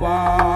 Wow.